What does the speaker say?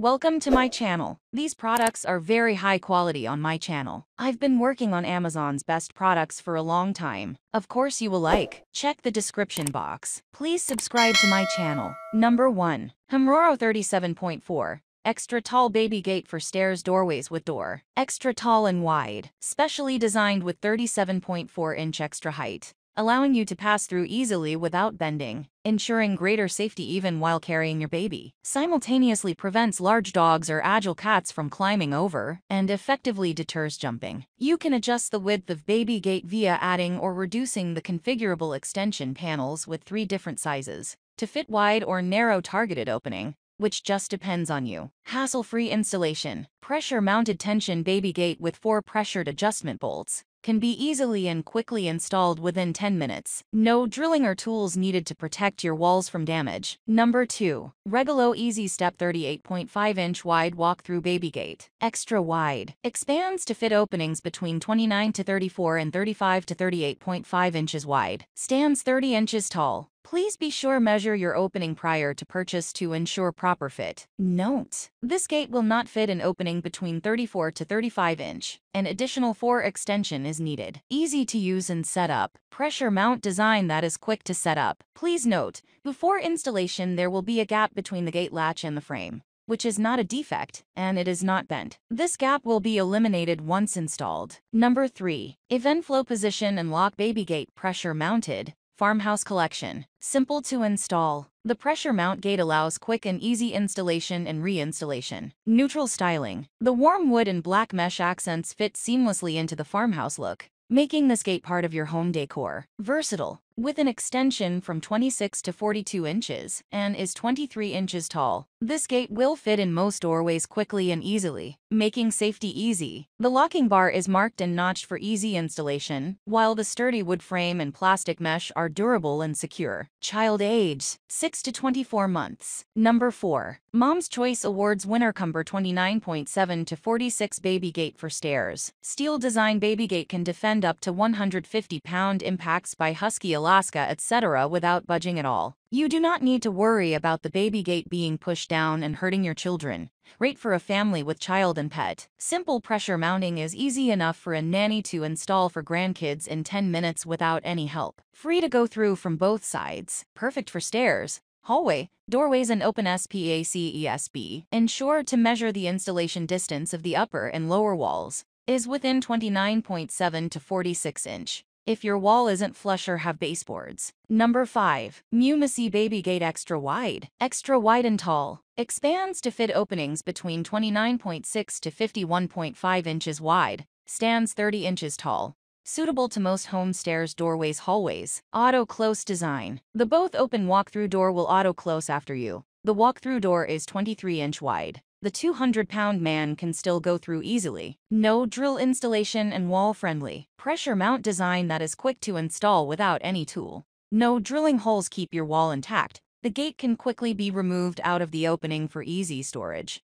Welcome to my channel. These products are very high quality on my channel. I've been working on Amazon's best products for a long time. Of course you will like. Check the description box. Please subscribe to my channel. Number 1. Hemoro 37.4. Extra tall baby gate for stairs doorways with door. Extra tall and wide. Specially designed with 37.4 inch extra height, allowing you to pass through easily without bending, ensuring greater safety even while carrying your baby. Simultaneously prevents large dogs or agile cats from climbing over and effectively deters jumping. You can adjust the width of baby gate via adding or reducing the configurable extension panels with 3 different sizes to fit wide or narrow targeted opening, which just depends on you. Hassle-free installation. Pressure-mounted tension baby gate with 4 pressured adjustment bolts can be easily and quickly installed within 10 minutes. No drilling or tools needed to protect your walls from damage. Number 2. Regalo Easy Step 38.5 inch wide walk-through baby gate. Extra wide. Expands to fit openings between 29 to 34 and 35 to 38.5 inches wide. Stands 30 inches tall. Please be sure to measure your opening prior to purchase to ensure proper fit. Note: this gate will not fit an opening between 34 to 35 inch. An additional 4 extension is needed. Easy to use and set up. Pressure mount design that is quick to set up. Please note, before installation there will be a gap between the gate latch and the frame, which is not a defect, and it is not bent. This gap will be eliminated once installed. Number 3. Even flow position and lock baby gate pressure mounted. Farmhouse collection. Simple to install. The pressure mount gate allows quick and easy installation and reinstallation. Neutral styling. The warm wood and black mesh accents fit seamlessly into the farmhouse look, making this gate part of your home decor. Versatile. With an extension from 26 to 42 inches and is 23 inches tall, this gate will fit in most doorways quickly and easily, making safety easy. The locking bar is marked and notched for easy installation, while the sturdy wood frame and plastic mesh are durable and secure. Child age, 6 to 24 months. Number 4. Mom's Choice Awards winner Cumber 29.7 to 46 baby gate for stairs. Steel design baby gate can defend up to 150-pound impacts by husky Alaska, etc. without budging at all. You do not need to worry about the baby gate being pushed down and hurting your children. Great for a family with child and pet. Simple pressure mounting is easy enough for a nanny to install for grandkids in 10 minutes without any help. Free to go through from both sides. Perfect for stairs, hallway, doorways and open spacesb. Ensure to measure the installation distance of the upper and lower walls is within 29.7 to 46 inch. If your wall isn't flush or have baseboards. Number 5. Mumacy baby gate extra wide. Extra wide and tall. Expands to fit openings between 29.6 to 51.5 inches wide. Stands 30 inches tall. Suitable to most home stairs, doorways, hallways. Auto close design. The both open walk-through door will auto close after you. The walk-through door is 23 inch wide. The 200-pound man can still go through easily. No drill installation and wall-friendly. Pressure mount design that is quick to install without any tool. No drilling holes, keep your wall intact. The gate can quickly be removed out of the opening for easy storage.